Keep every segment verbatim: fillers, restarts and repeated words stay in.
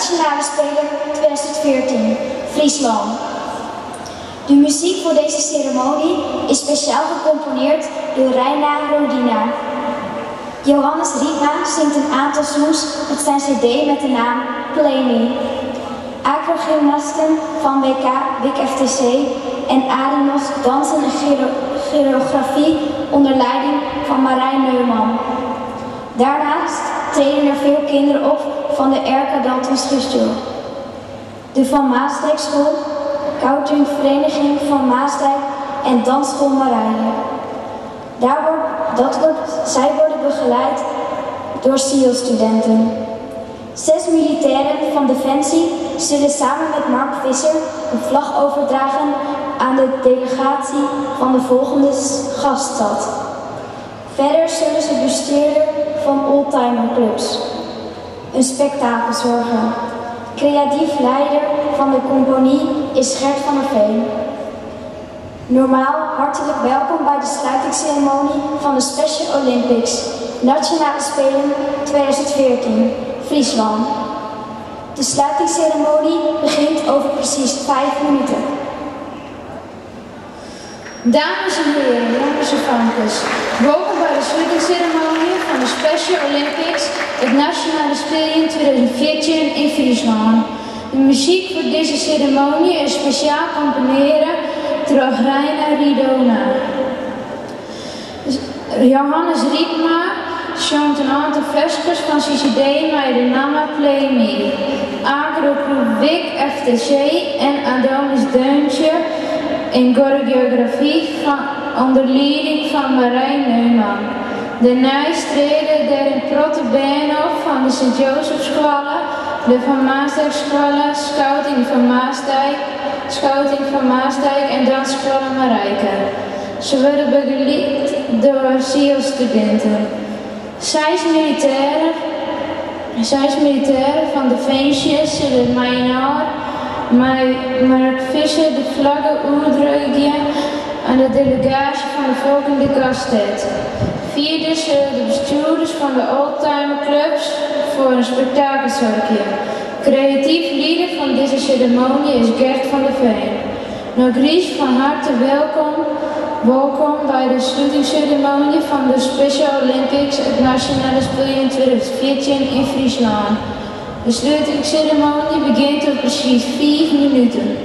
Nationale Speler twintig veertien, Friesland. De muziek voor deze ceremonie is speciaal gecomponeerd door Reina Rodina. Johannes Rypma zingt een aantal songs met zijn cd met de naam Play Me. Acrogymnasten van W K, W K F T C en Arinos dansen en choreografie onder leiding van Marijn Neumann. Daarnaast treden er veel kinderen op van de R K Dantenstudio. De Van Maastrijk School, Koutuinvereniging Van Maastrijk en Dansschool Marije. Daar wordt, dat wordt, zij worden begeleid door S E A L-studenten. Zes militairen van Defensie zullen samen met Mark Visser een vlag overdragen aan de delegatie van de volgende gaststad. Verder zullen ze bestuurder van oldtimerclubs, een spektakel zorgen. Creatief leider van de compagnie is Gert van der Veen. Normaal hartelijk welkom bij de sluitingsceremonie van de Special Olympics, Nationale Spelen twintig veertien, Friesland. De sluitingsceremonie begint over precies vijf minuten. Dames en heren, dames en frankes, welkom bij de sluitingsceremonie van de Special Olympics, het Nationale Spelen twintig veertien in Friesland. De muziek voor deze ceremonie is speciaal componeren door Reina Rodina. Johannes Rypma zingt een aantal versjes van zijn cd met de naam Play Me. Acro-Club W K F T C en Adonis Deuntje in choreografie van onder leiding van Marijn Neumann. Daarna treden er een protte band op van de Sint-Josefscholen, de Van Maastrikscholen, Scouting van Maastrijk, Scouting van Maastrijk en Dansscholen Marijke. Ze worden begeleid door S E A L-studenten. Zes militairen, zes militairen van Defensie zullen mijnaar, Mark Visser de vlaggen uitdragen aan de delegatie van de volgende gaststad. Vierde zullen de bestuurders van de oldtimerclubs voor een spektakel zorgen. Creatief leider van deze ceremonie is Gert van der Veen. Nog eens van harte welkom, welkom bij de sluitingsceremonie van de Special Olympics, het Nationale Spelen twintig veertien in Friesland. De sluitingsceremonie begint op precies vijf minuten.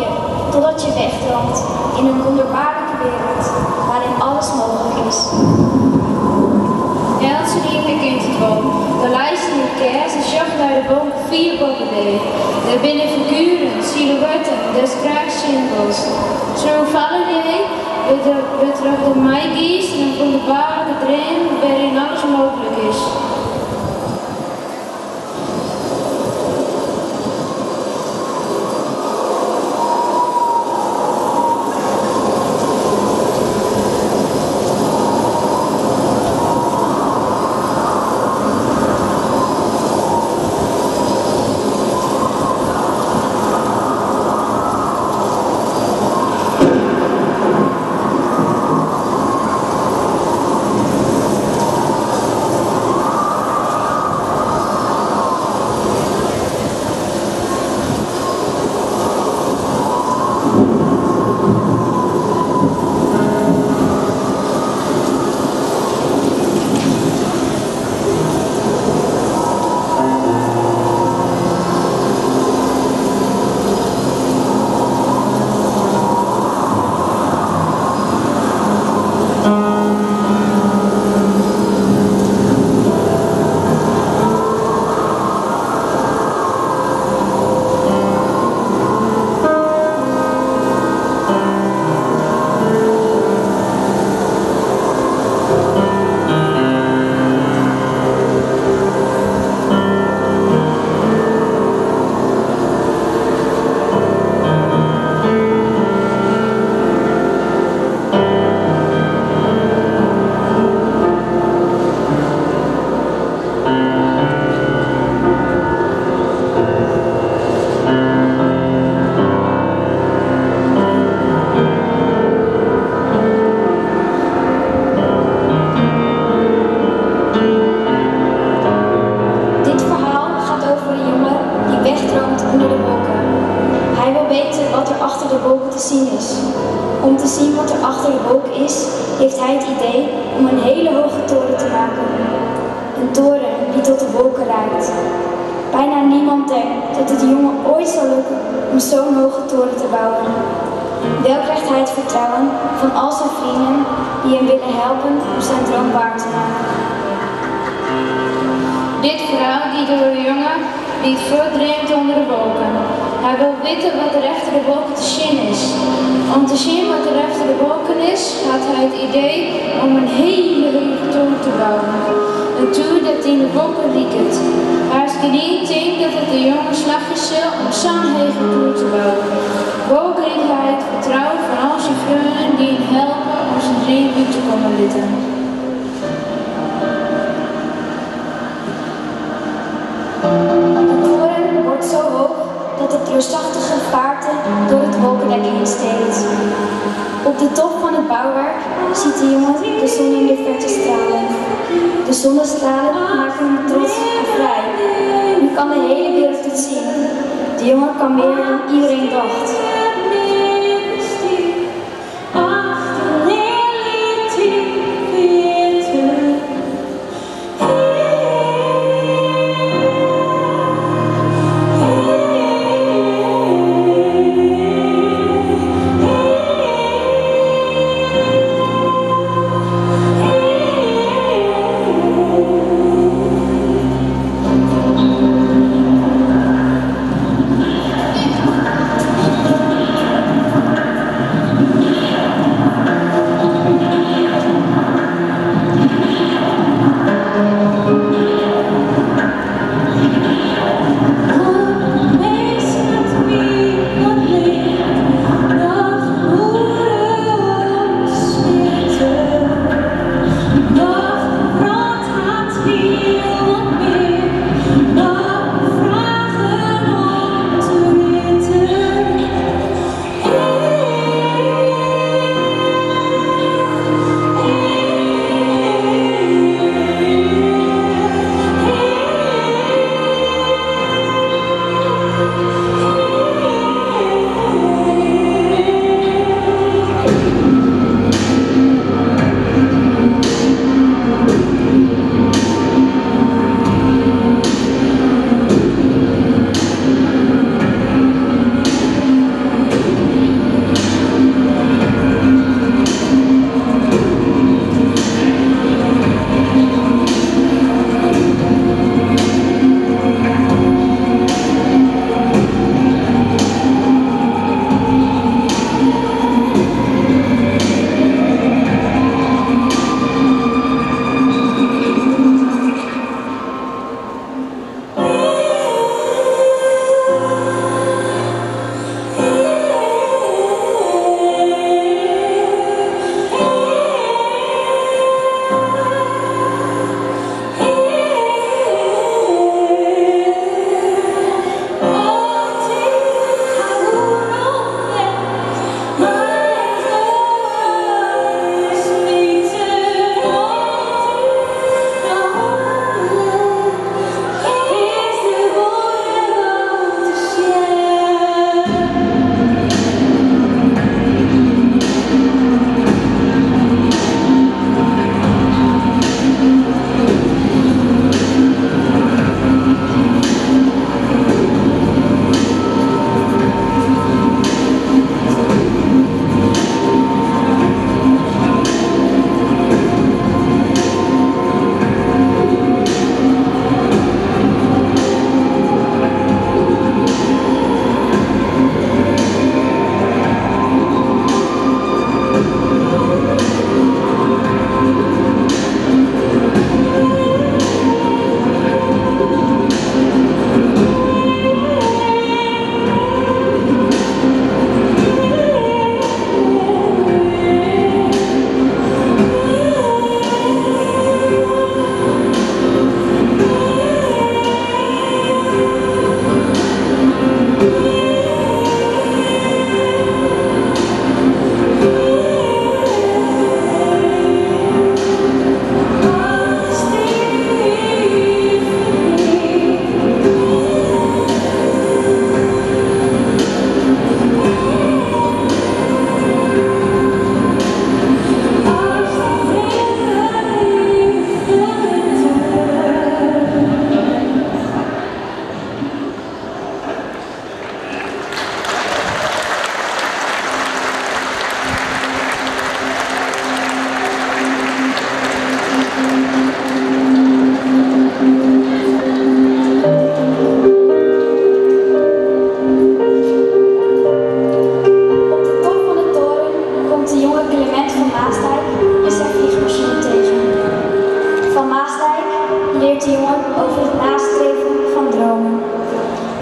je totdat je wegdroomt in een wonderbaarlijke wereld waarin alles mogelijk is. Ela studeert naar kinderdroom, de lijsten in kerst en schacht naar de boom vier boven leven. Er binnen figuren, silhouetten, des kraaks symbols. Zo'n validee betreft de maïgies en een wonderbaarlijke dream waarin alles mogelijk is.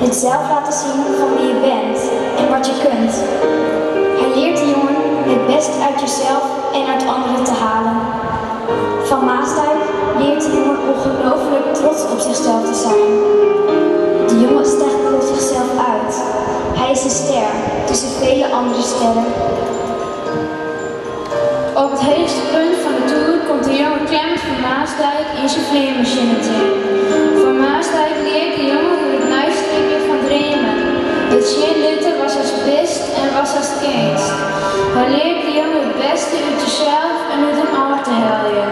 het zelf laten zien van wie je bent en wat je kunt. Hij leert de jongen het best uit jezelf en uit anderen te halen. Van Maasdijk leert de jongen ongelooflijk trots op zichzelf te zijn. De jongen stijgt voor zichzelf uit. Hij is een ster tussen vele andere sterren. Op het hoogste punt van de toer komt de jongen Clement van Maasdijk in zijn vleermachine terecht. Van Maasdijk leert de jongen hoe het uitstrekken van dremen. De cheerleader was als best en was als keinst. Hij leert de jongen het beste uit zichzelf en uit een ander te helpen.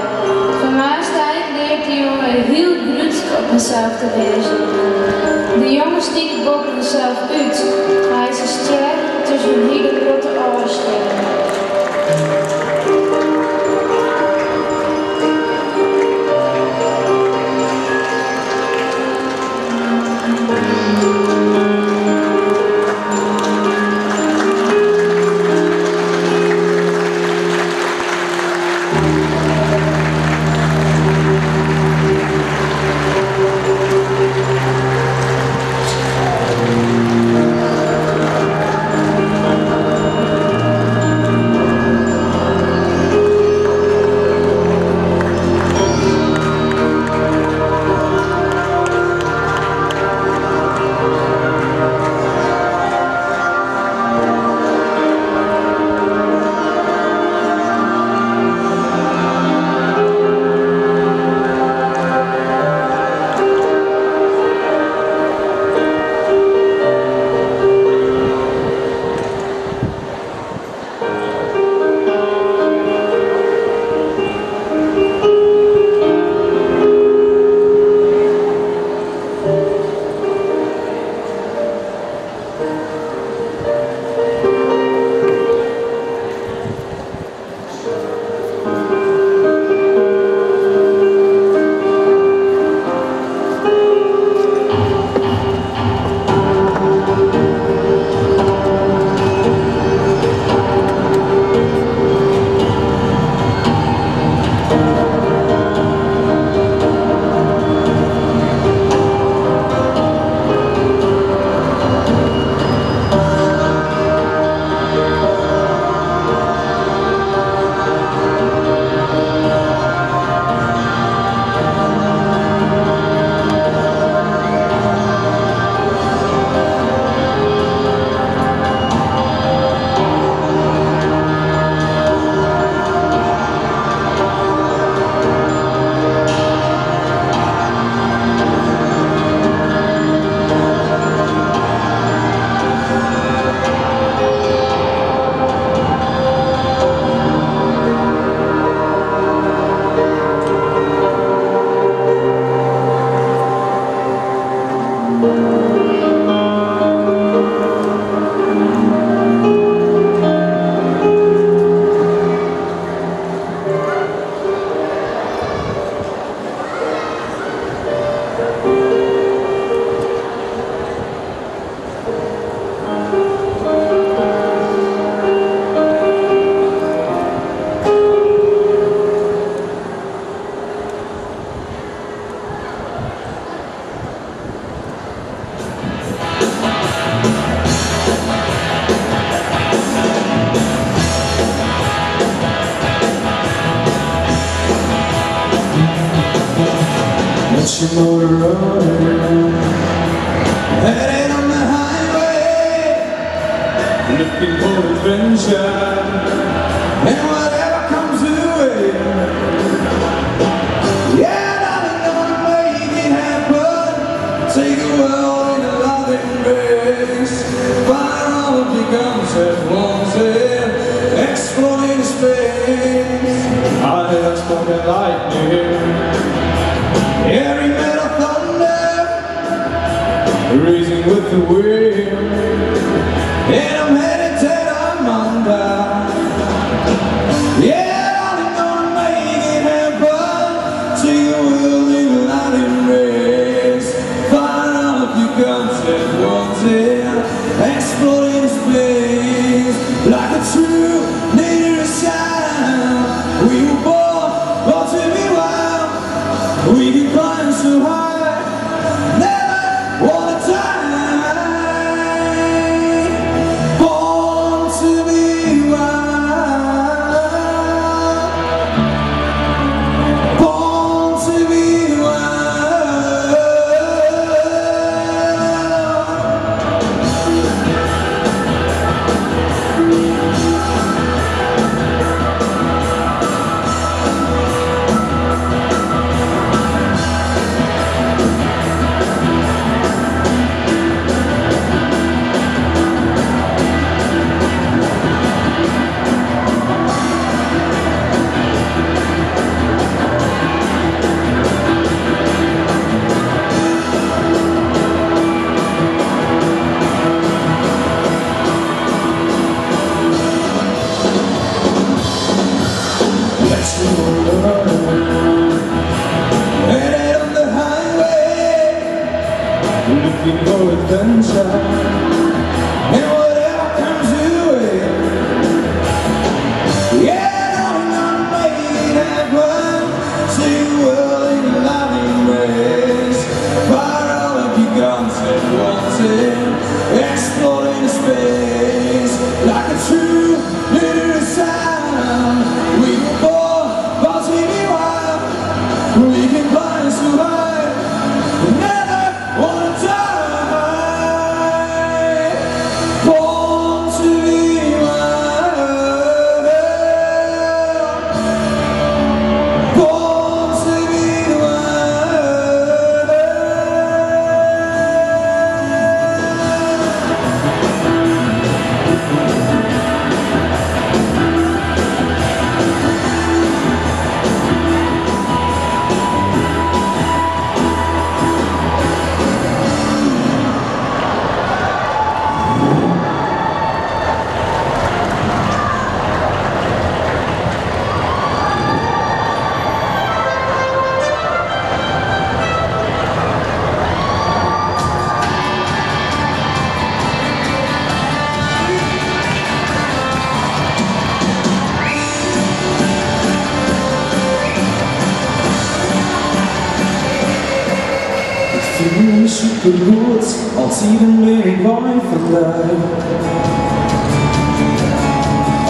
Van Maasdijk leert de jongen heel brusk op zichzelf te wezen. De jongen stikt boven zichzelf uit, maar hij is een ster tussen hele grote andere sterren. We can climb so high, never want a time. you can go adventure. Supergoed, al tien ben ik mooi verblijd.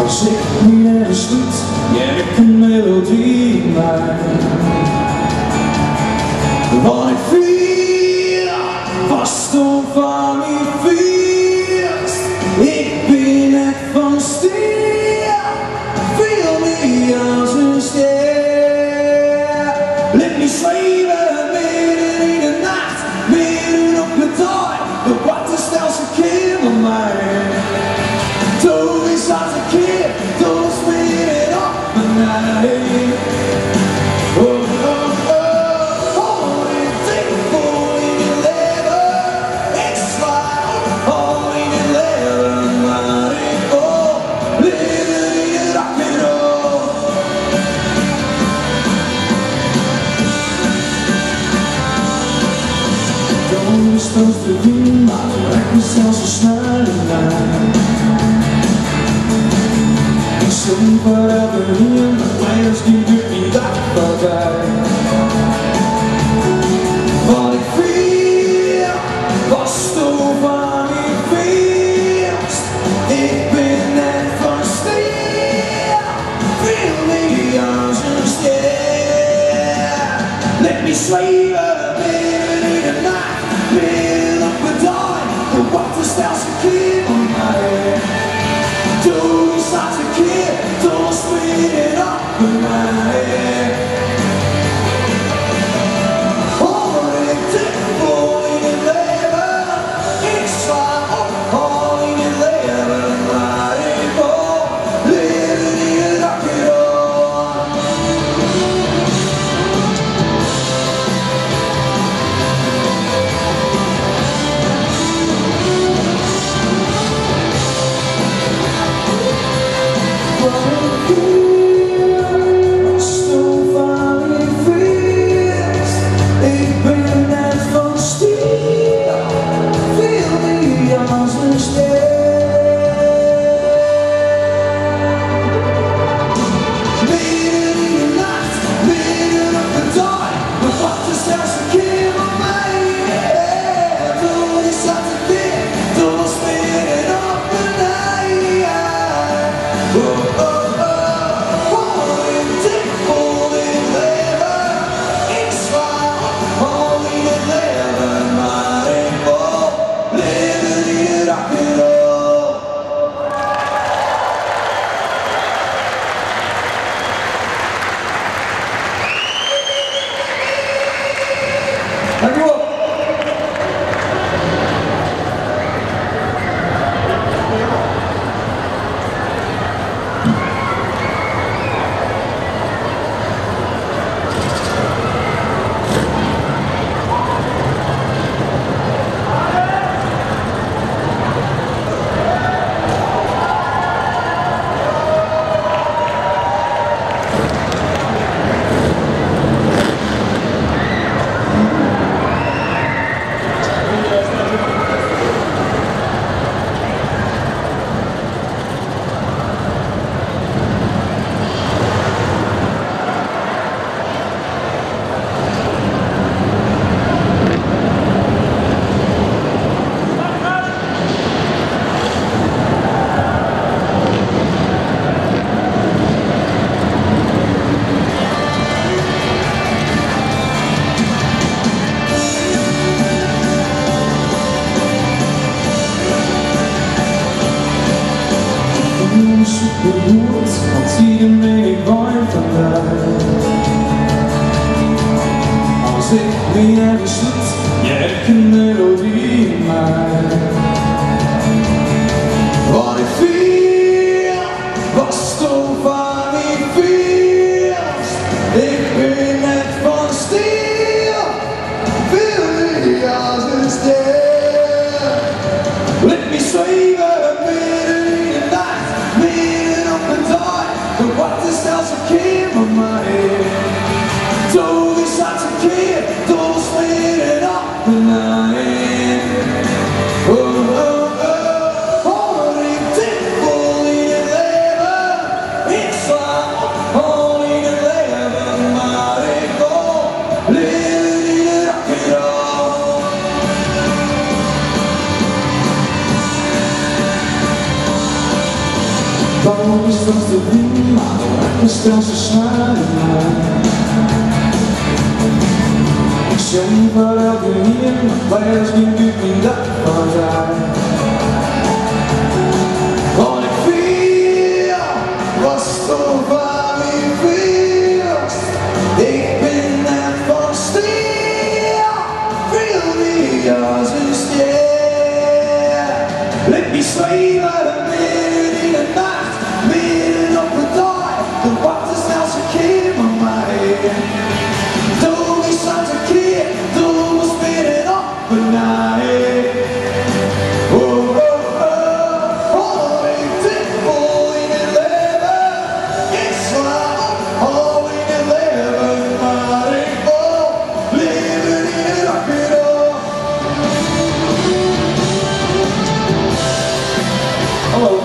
Als ik niet ergens doet, jij ik een melodie mij. Wat ik viel, vast om van die vierst. Ik ben echt van stier, veel meer als een ster. Let me slaven. Supposed to be my record sales was ninety-nine. Ik zit niet waar ik ben hier, maar mij als die duurt niet dat altijd. Wat ik viel, was toch wat ik wist. Ik ben net van stil, veel meer als een ster. Let me slaven. What a fear, I stole. is supergoed, want hier ben ik warm vandaag. Als ik weer ergens doet, je hebt een melodie in mij. Wat ik viel, was toch waar ik viel. Ik ben net van stil, wil nu als een ster. Let me save. Waarom is dat te doen, maar ik ben stel zo zwaar in mij. Ik zeg niet waar elke meer, maar er is niet meer in dat partij. Wat ik viel, was toch waar ik viel. Ik ben net van stil, veel meer als een ster. Let me slay waar ik meer in de nacht. The water's now so clear in my head. The only signs are clear, the was spinning up at night. Oh, oh, oh, falling temple in eleven. It's like all in eleven, but it all living in a rock and roll. Hello.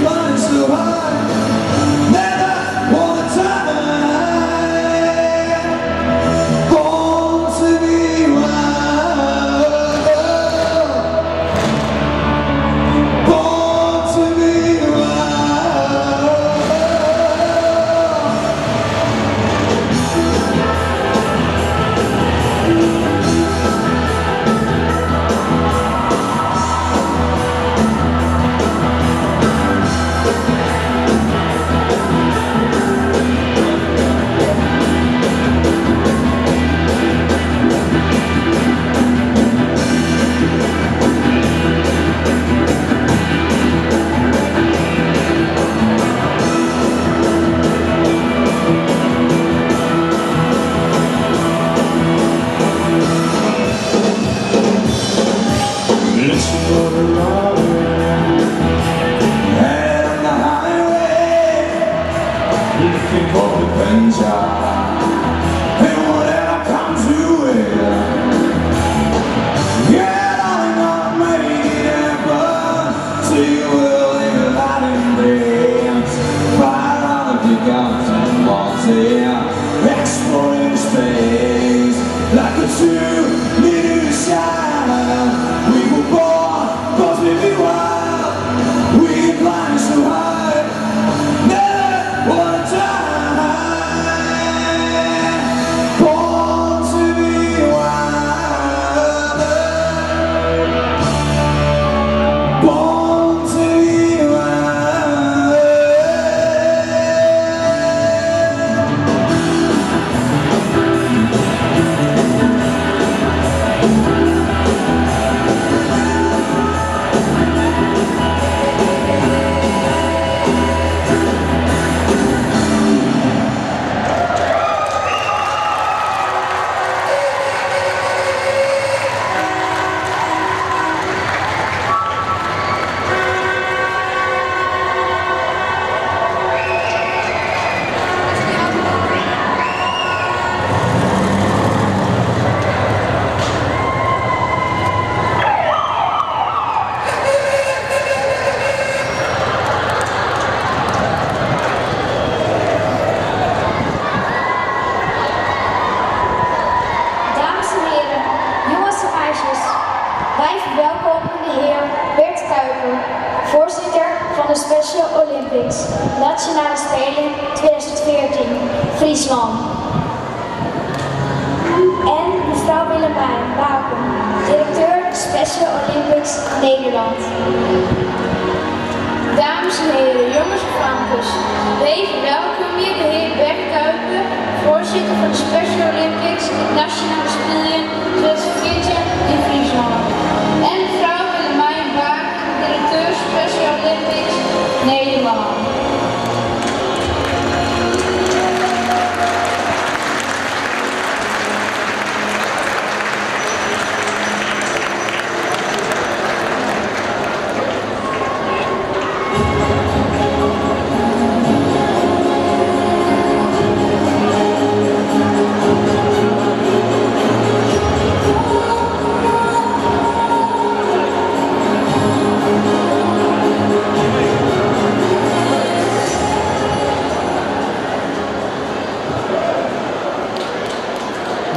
Flying so high, never all the time. kick off the bench out, and whatever comes your way, yeah, I'm gonna make it happen. So you will live a lot in dreams, fight all the kickouts and balls here, exploring space like a two little shadow. We were born, cause we were wild, we were blind so high. Van de Special Olympics, Nationale Spelen twintig veertien, Friesland. En mevrouw Willemijn Baken, directeur Special Olympics Nederland. Dames en heren, jongens en dames, even welkom hier de heer Bert Kuiper, voorzitter van de Special Olympics Nationale Spelen twintig veertien in Friesland. En mevrouw Willemijn Baken, directeur Special Olympics Nederland.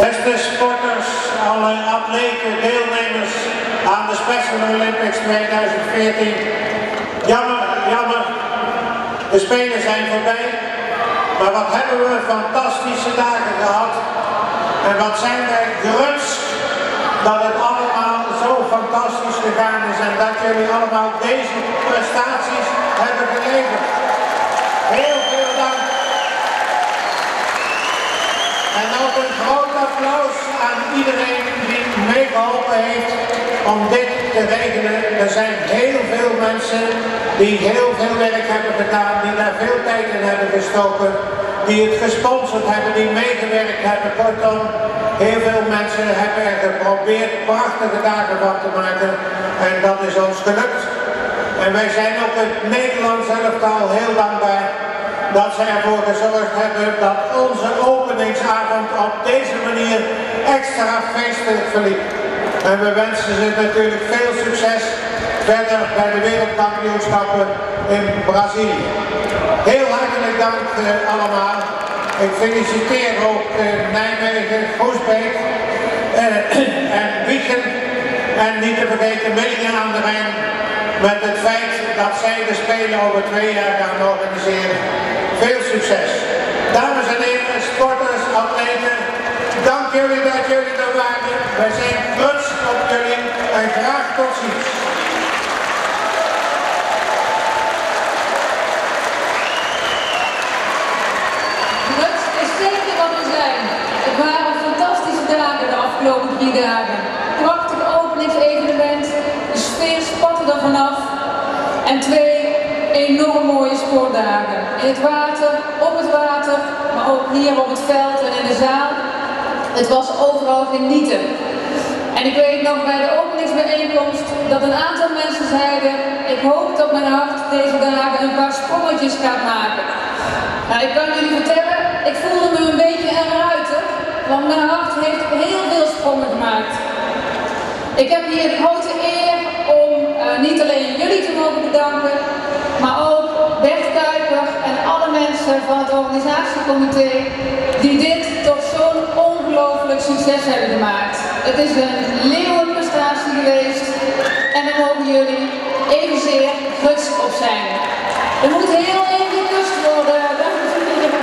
Beste sporters, alle atleten, deelnemers aan de Special Olympics twintig veertien. Jammer, jammer, de Spelen zijn voorbij. Maar wat hebben we fantastische dagen gehad. En wat zijn wij gerust dat het allemaal zo fantastisch gegaan is. En dat jullie allemaal deze prestaties hebben geleverd. Heel veel dank. En ook een groot applaus aan iedereen die meegeholpen heeft om dit te regelen. Er zijn heel veel mensen die heel veel werk hebben gedaan, die daar veel tijd in hebben gestoken, die het gesponsord hebben, die meegewerkt hebben. Kortom, heel veel mensen hebben er geprobeerd prachtige dagen van te maken en dat is ons gelukt. En wij zijn ook het Nederlands elftal heel dankbaar dat zij ervoor gezorgd hebben dat onze openingsavond op deze manier extra feestelijk verliep. En we wensen ze natuurlijk veel succes verder bij de wereldkampioenschappen in Brazilië. Heel hartelijk dank eh, allemaal. Ik feliciteer ook eh, Nijmegen, Groesbeek eh, en Wijchen. En niet te vergeten Nijmegen aan de Rijn met het feit dat zij de Spelen over twee jaar gaan organiseren. Veel succes. Dames en heren, sporters, atleten, dank jullie dat jullie er waren. Wij zijn trots op jullie en graag tot ziens. Dat is zeker wat we zijn. Het waren fantastische dagen de afgelopen drie dagen. Prachtig openingsevenement, de sfeer spatte er vanaf. En twee enorm mooie sportdagen. In het water, op het water, maar ook hier op het veld en in de zaal. Het was overal genieten. En ik weet nog bij de openingsbijeenkomst dat een aantal mensen zeiden: ik hoop dat mijn hart deze dagen een paar sprongetjes gaat maken. Nou, ik kan jullie vertellen, ik voelde me een beetje een ruiter, want mijn hart heeft heel veel sprongen gemaakt. Ik heb hier de grote eer om uh, niet alleen jullie te mogen bedanken, maar ook Bert Kuiper en alle mensen van het organisatiecomité die dit tot zo'n ongelooflijk succes hebben gemaakt. Het is een leeuwenprestatie geweest en daar mogen jullie evenzeer trots op zijn. Er moet heel even gekust worden, dat is het niet.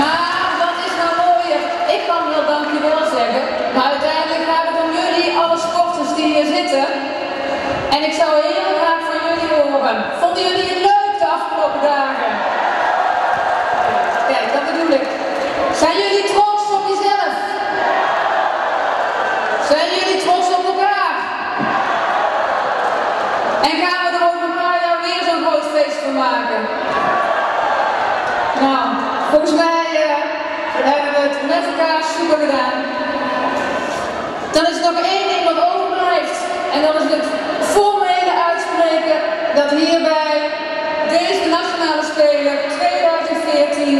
Maar wat is nou mooier? Ik kan heel dankjewel zeggen, maar uiteindelijk gaat het om jullie, alle sporters die hier zitten. En ik zou heel graag van jullie horen. Vonden jullie het leuk de afgelopen dagen? Kijk, dat bedoel ik. Zijn jullie trots op jezelf? Zijn jullie trots op elkaar? En gaan we er over een paar jaar weer zo'n groot feest van maken? Nou, volgens mij uh, hebben we het met elkaar super gedaan. Dan is er nog één ding wat overblijft. En dat is het formele uitspreken dat hierbij deze nationale spelen tweeduizend veertien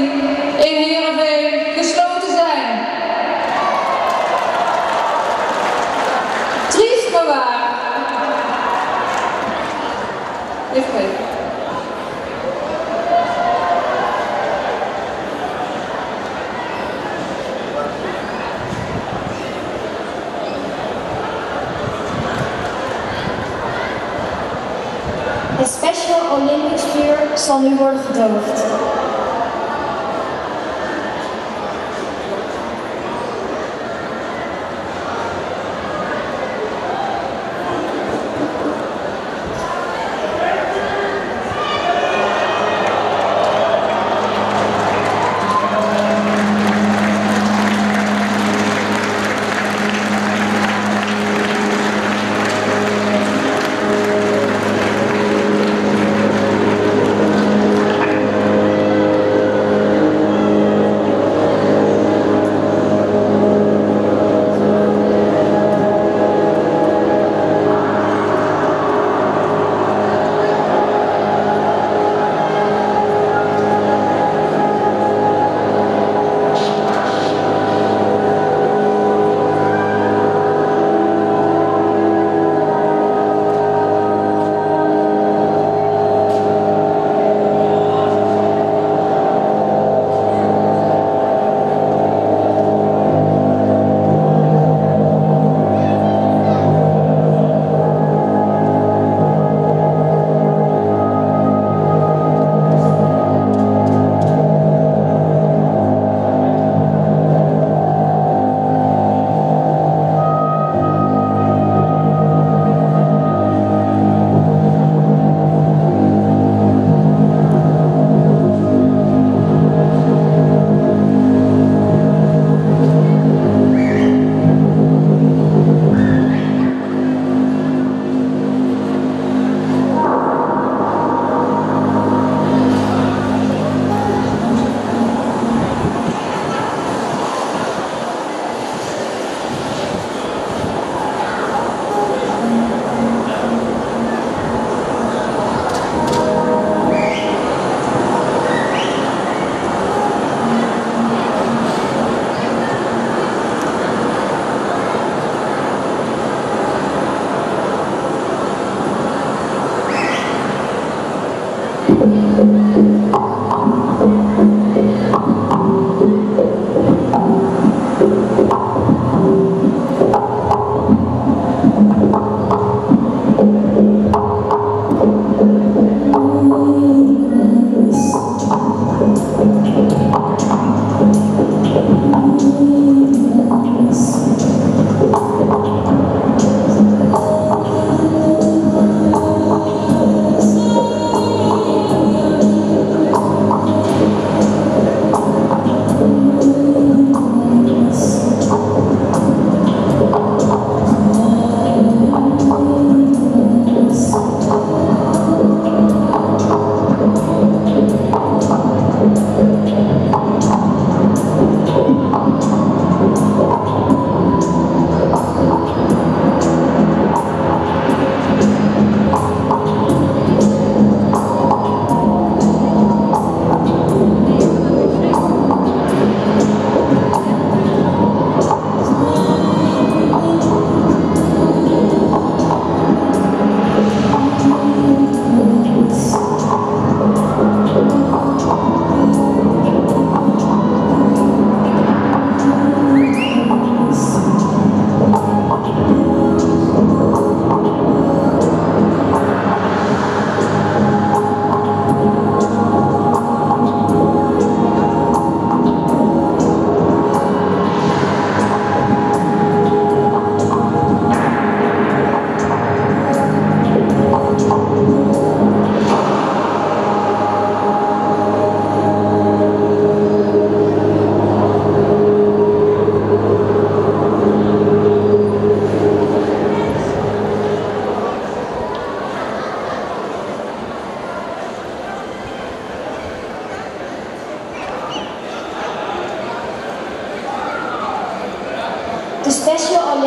in Heerenveen gesloten zijn. Triest maar waar. Even kijken. De Special Olympics vuur zal nu worden gedoofd. Oh,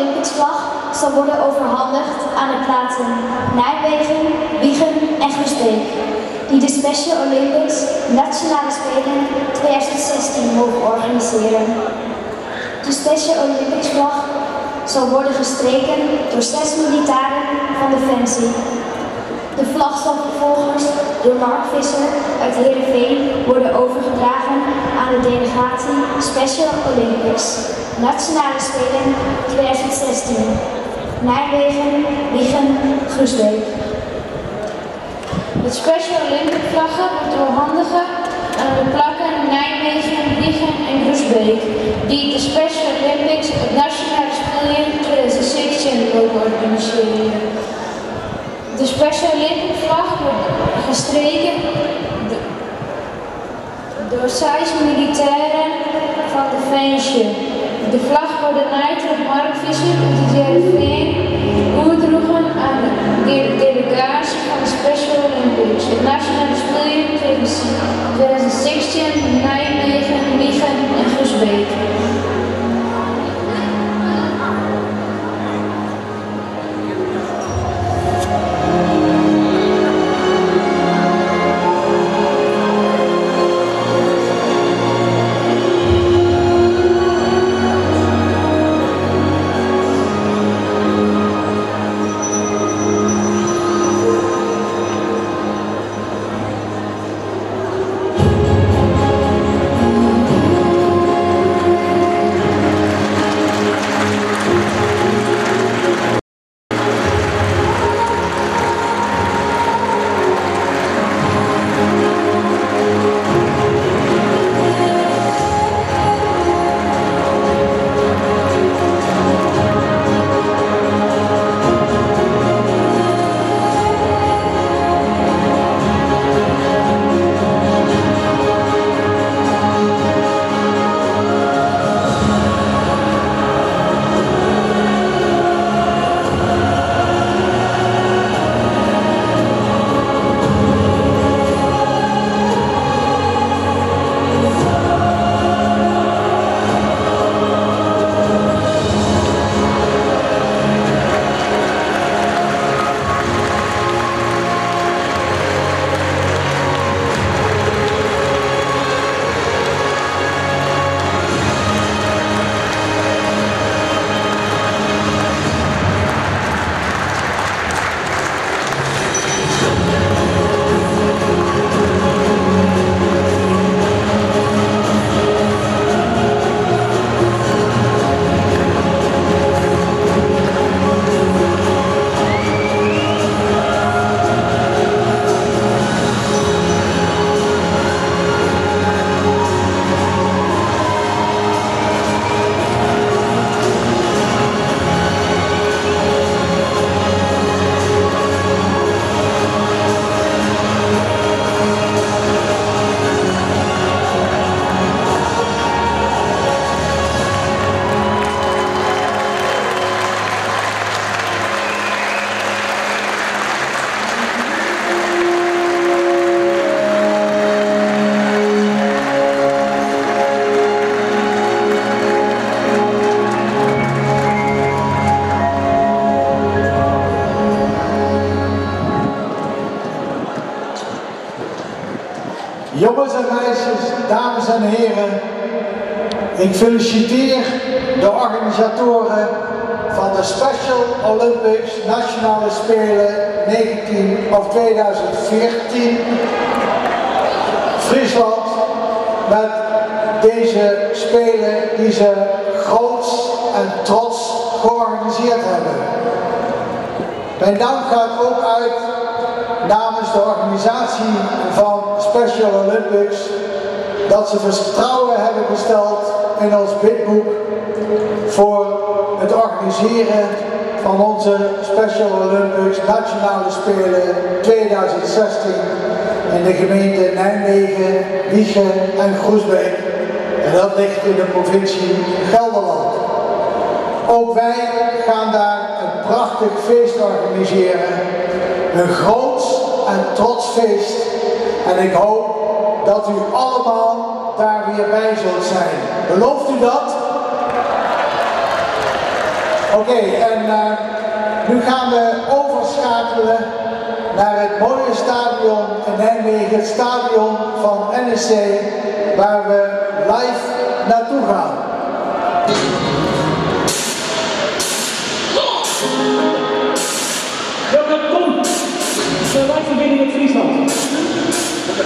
Olympisch vlag zal worden overhandigd aan de plaatsen Nijmegen, Wijchen en Groesbeek, die de Special Olympics Nationale Spelen tweeduizend zestien mogen organiseren. De Special Olympics vlag zal worden gestreken door zes militairen van Defensie. De vlag zal vervolgens door Mark Visser uit Heerenveen worden overgedragen aan de delegatie Special Olympics Nationale Spelen tweeduizend zestien, Nijmegen, Wijchen, Groesbeek. De Special Olympic vlaggen wordt doorhandigen aan de plakken Nijmegen, Wijchen en Groesbeek, die de Special Olympics het Nationale Spelen tweeduizend zestien mogen organiseren. De Special Olympic vlag wordt gestreken door zes militairen van de Defensie. De vlag wordt genaaid door Mark Visser uit de Gelderland oordroegen aan de delegatie van de Special Olympics, de Nationale Spelen tweeduizend zestien, Nijmegen, Wijchen en Groesbeek. Jongens en meisjes, dames en heren, ik feliciteer de organisatoren van de Special Olympics Nationale Spelen negentien of tweeduizend veertien Friesland met deze spelen die ze groots en trots georganiseerd hebben. Mijn dank gaat ook uit namens de organisatie van Special Olympics, dat ze vertrouwen hebben besteld in ons bidboek voor het organiseren van onze Special Olympics Nationale Spelen tweeduizend zestien in de gemeente Nijmegen, Wijchen en Groesbeek. En dat ligt in de provincie Gelderland. Ook wij gaan daar een prachtig feest organiseren, een groots en trots feest. En ik hoop dat u allemaal daar weer bij zult zijn. Belooft u dat? Oké, okay, en uh, nu gaan we overschakelen naar het mooie stadion in Nijmegen, het stadion van N E C, waar we live naartoe gaan. Welkom, kom! We zijn live verbinding met Friesland.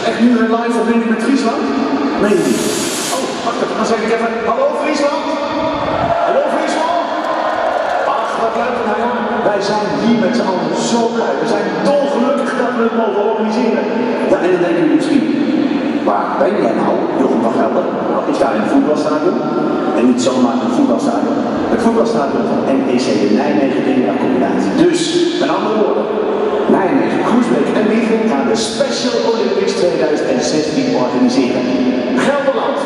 Echt nu een live verbinding met Friesland? Nee. Oh, wacht even, dan zeg ik even, hallo Friesland? Hallo Friesland? Ach, wat luid het nou. Wij zijn hier met z'n allen zo blij. We zijn dolgelukkig dat we het mogen organiseren. Ja, en dan denken jullie misschien, waar ben jij nou, Jochem van Gelder? Nou, ik sta in een voetbalstadion. En niet zomaar een voetbalstadion. Het voetbalstadion van N E C in Nijmegen in de accommodatie. Dus, met andere woorden, Nijmegen, Groesbeek en Wijchen gaan de Special Olympics tweeduizend zestien organiseren. Gelderland!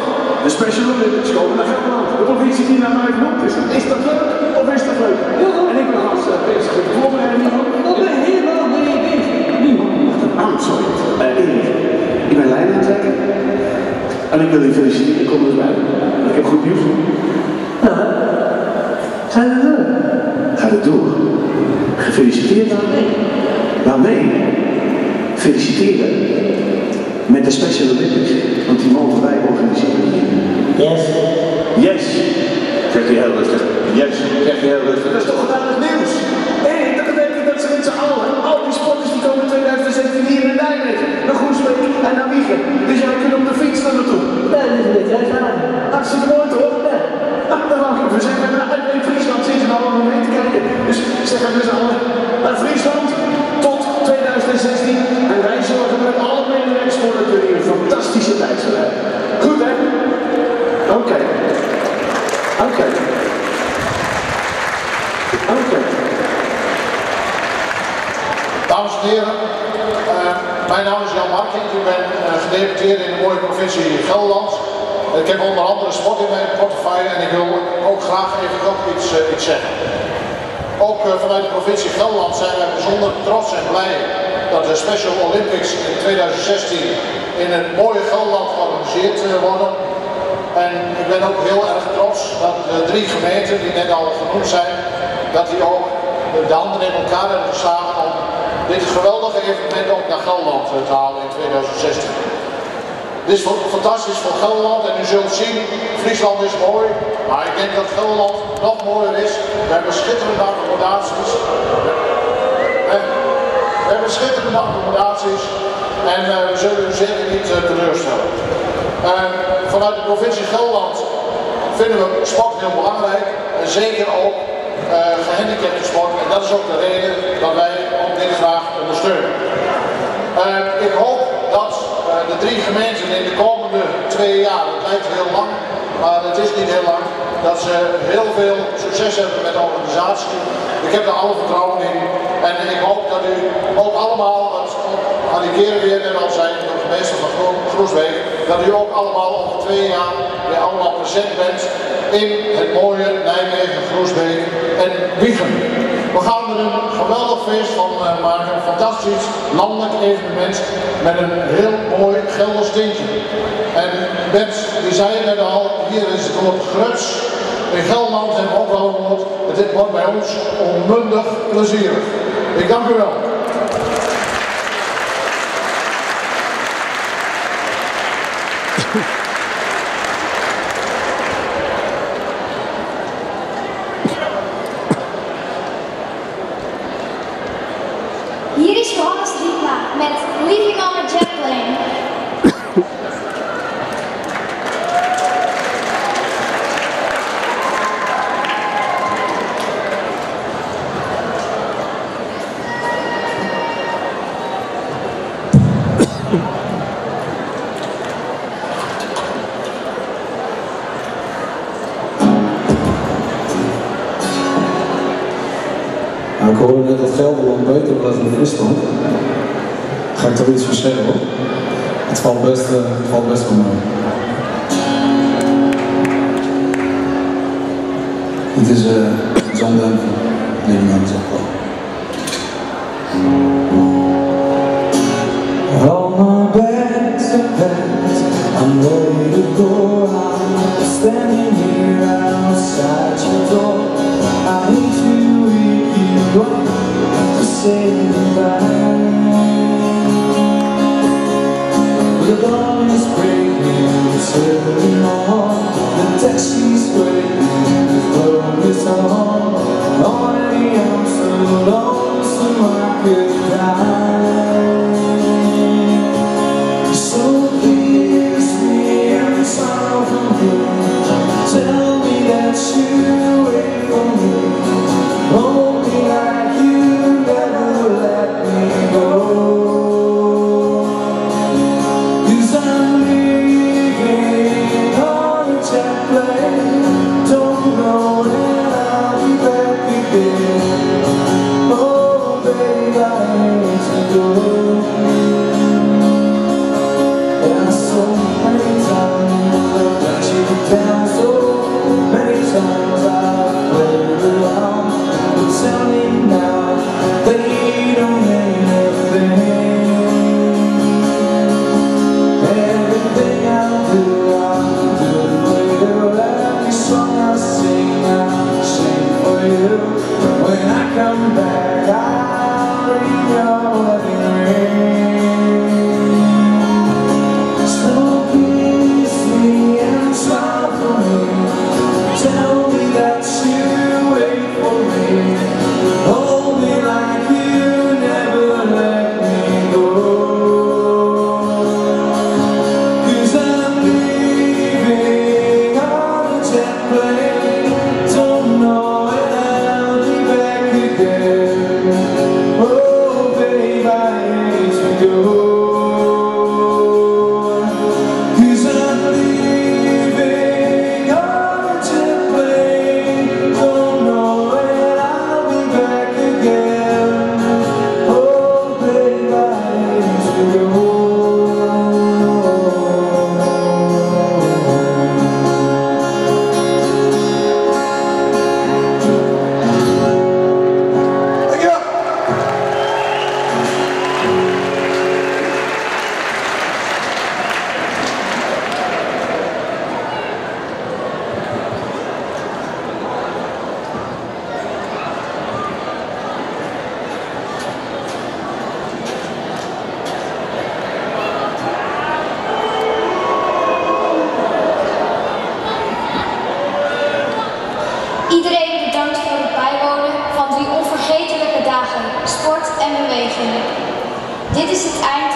De Special Olympics komen naar Gelderland. De provincie die naar mij genoemd is. Is dat leuk of is dat leuk? En ik ben als bezig met klommen en niemand. Dat ben helemaal niet. Niemand. Ah, sorry. Ik ben lijn aan het trekken. En ik wil je feliciteren, ik kom erbij. Ik heb goed nieuws. Ja. Zijn we door? Ga het door. Gefeliciteerd daarmee. Waarmee? Feliciteren. Met de Special Olympics. Want die mogen wij organiseren. Yes. Yes. Zegt hij heel rustig. Yes. Zegt hij heel rustig. Dat is toch wat aan het nieuws? Hé, hey, dat betekent dat ze met z'n allen, al die sporters die komen tweeduizend zestien hier in Nijmegen, naar Groesbeek en naar Wijchen. Dus jij kunt op de fiets naar me toe. Nee, dat is niet. Jij gaat. Hartstikke mooi toch? Ja. Nou, dan mag ik even zeggen. En in Friesland zitten we allemaal mee te kijken. Dus zeggen we z'n allen, naar Friesland tot tweeduizend zestien. En wij zorgen met alle medewerkers voor dat jullie een fantastische tijd zullen hebben. Goed hè? Oké. Okay. Oké. Okay. Oké. Okay. Dames en heren, uh, mijn naam is Jan Martin. Ik ben uh, gedeputeerd in de mooie provincie Gelderland. Ik heb onder andere sport in mijn portefeuille en ik wil ook graag even nog iets, uh, iets zeggen. Ook uh, vanuit de provincie Gelderland zijn wij bijzonder trots en blij dat de Special Olympics in tweeduizend zestien in het mooie Gelderland georganiseerd uh, worden. En ik ben ook heel erg trots dat de drie gemeenten die net al genoemd zijn, dat die ook de handen in elkaar hebben geslagen om dit geweldige evenement ook naar Gelderland te halen in tweeduizend zestien. Dit is fantastisch voor Gelderland en u zult zien, Friesland is mooi, maar ik denk dat Gelderland nog mooier is. We hebben schitterende accommodaties. We hebben schitterende accommodaties en we zullen u zeker niet teleurstellen. Vanuit de provincie Gelderland vinden we sport heel belangrijk en zeker ook Uh, gehandicapte sport en dat is ook de reden dat wij ook dit graag ondersteunen. Uh, ik hoop dat uh, de drie gemeenten in de komende twee jaar, het lijkt heel lang, maar het is niet heel lang, dat ze heel veel succes hebben met de organisatie. Ik heb daar alle vertrouwen in en ik hoop dat u ook allemaal, het, aan die keren weer net al zijn, de meester van Gro Groesbeek, dat u ook allemaal over twee jaar weer allemaal present bent in het mooie Nijmegen, Groesbeek en Wijchen. We gaan er een geweldig feest van maken, een fantastisch landelijk evenement met een heel mooi Gelders tintje. En Bert, die zei net al, hier is het woord gruts. In Gelderland hebben we ook wel een woord, dit wordt bij ons onmundig plezierig. Ik dank u wel. Hier is Johannes Rypma met Leaving on a Jet Plane. Nou, ik hoorde net dat Gelderland beter was dan Friesland. Ga ik toch iets verschillen hoor. Het valt best, uh, het valt best wel mee. Het is uh, John Denver, Nederland ook wel. On my back to back, I'm ready to go. I'm standing here outside your door. I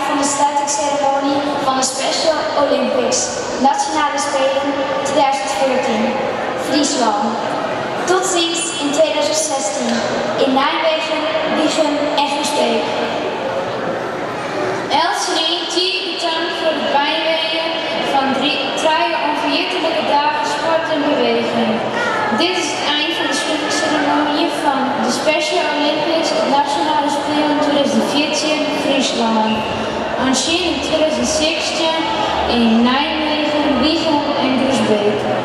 van de sluitingsceremonie van de Special Olympics, Nationale Spelen twintig veertien, Friesland. Tot ziens in twintig zestien in Nijmegen, Wijchen en Groesbeek. L C D bedankt voor het bijwenen van drie truien onvergetelijke dagen sport en beweging. Dit is het eind van de sluitingsceremonie van de Special Olympics, Nationale Spelen twintig veertien, Friesland. Ontstaan in twintig zestien in Nijmegen, Wijchen en Groesbeek.